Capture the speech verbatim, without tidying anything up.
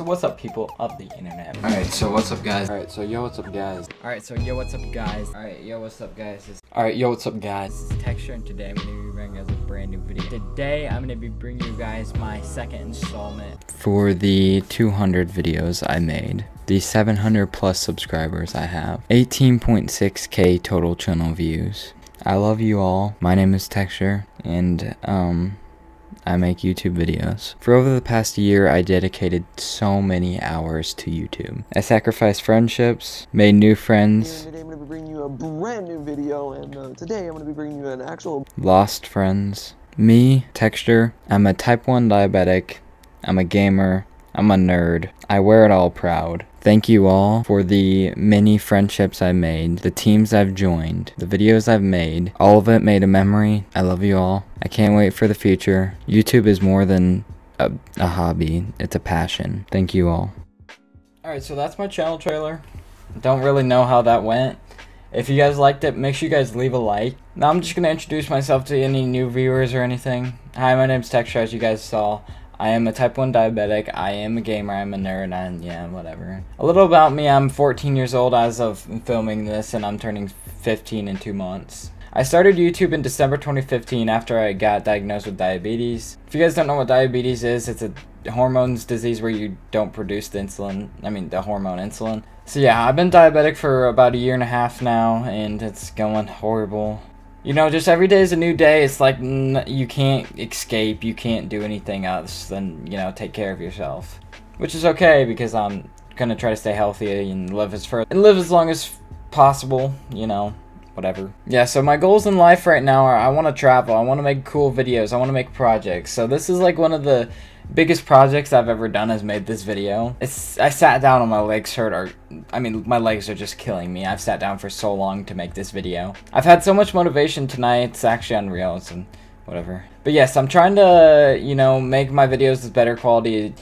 So what's up, people of the internet? Alright, so what's up, guys? Alright, so yo, what's up, guys? Alright, so yo, what's up, guys? Alright, yo, what's up, guys? This Alright, yo, what's up, guys? This is Texture, and today I'm going to be bringing you guys a brand new video. Today, I'm going to be bringing you guys my second installment. For the two hundred videos I made, the seven hundred plus subscribers I have, eighteen point six K total channel views. I love you all. My name is Texture, and, um... I make YouTube videos. For over the past year, I dedicated so many hours to YouTube. I sacrificed friendships, made new friends. And today I'm going to be bringing you a brand new video, and uh, today I'm going to be bringing you an actual... Lost friends. Me, Texture, I'm a type one diabetic, I'm a gamer, I'm a nerd. I wear it all proud. Thank you all for the many friendships I've made, the teams I've joined, the videos I've made. All of it made a memory. I love you all. I can't wait for the future. YouTube is more than a, a hobby. It's a passion. Thank you all. Alright, so that's my channel trailer. Don't really know how that went. If you guys liked it, make sure you guys leave a like. Now I'm just going to introduce myself to any new viewers or anything. Hi, my name's Texture, as you guys saw. I am a type one diabetic, I am a gamer, I'm a nerd, and yeah, whatever. A little about me, I'm fourteen years old as of filming this, and I'm turning fifteen in two months. I started YouTube in December twenty fifteen after I got diagnosed with diabetes. If you guys don't know what diabetes is, it's a hormones disease where you don't produce the insulin, I mean the hormone insulin. So yeah, I've been diabetic for about a year and a half now, and it's going horrible. You know, just every day is a new day. It's like n you can't escape, you can't do anything else than, you know, take care of yourself. Which is okay, because I'm gonna try to stay healthy and live as far and live as long as possible, you know, whatever. Yeah, so my goals in life right now are I want to travel, I want to make cool videos, I want to make projects. So this is like one of the biggest projects I've ever done is made this video. It's I sat down and my legs hurt, or I mean my legs are just killing me. I've sat down for so long to make this video. I've had so much motivation tonight, it's actually unreal. It's an, whatever. But yes, I'm trying to, you know, make my videos with better quality